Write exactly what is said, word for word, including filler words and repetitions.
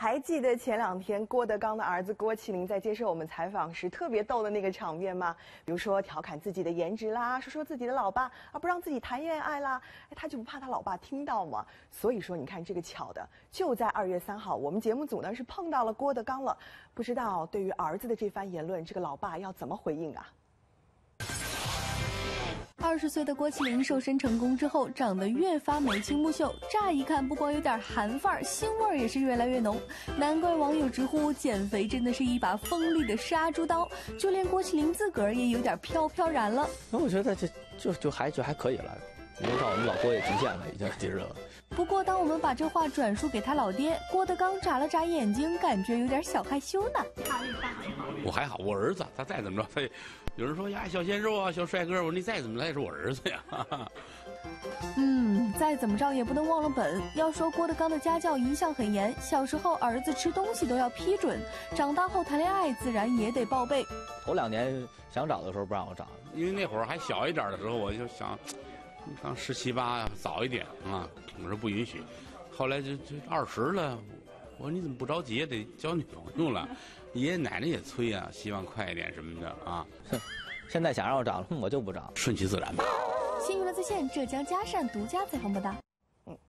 还记得前两天郭德纲的儿子郭麒麟在接受我们采访时特别逗的那个场面吗？比如说调侃自己的颜值啦，说说自己的老爸啊不让自己谈恋爱啦，哎，他就不怕他老爸听到吗？所以说你看这个巧的，就在二月三号，我们节目组呢是碰到了郭德纲了，不知道对于儿子的这番言论，这个老爸要怎么回应啊？ 二十岁的郭麒麟瘦身成功之后，长得越发眉清目秀，乍一看不光有点韩范儿，腥味儿也是越来越浓。难怪网友直呼减肥真的是一把锋利的杀猪刀，就连郭麒麟自个儿也有点飘飘然了。那我觉得这就就还就还可以了，你看我们老郭也极限了，已经其实了。不过当我们把这话转述给他老爹郭德纲，眨了眨眼睛，感觉有点小害羞呢。我还好，我儿子他再怎么着他也。 有人说呀，小鲜肉啊，小帅哥，我说你再怎么着也是我儿子呀。哈哈嗯，再怎么着也不能忘了本。要说郭德纲的家教一向很严，小时候儿子吃东西都要批准，长大后谈恋爱自然也得报备。头两年想找的时候不让我找，因为那会儿还小一点的时候，我就想，刚十七八早一点啊，我说不允许。后来就就二十了，我说你怎么不着急，得交女朋友了。 爷爷奶奶也催啊，希望快一点什么的啊。现在想让我找，我就不找，顺其自然吧。新娱乐在线，浙江嘉善独家采访报道。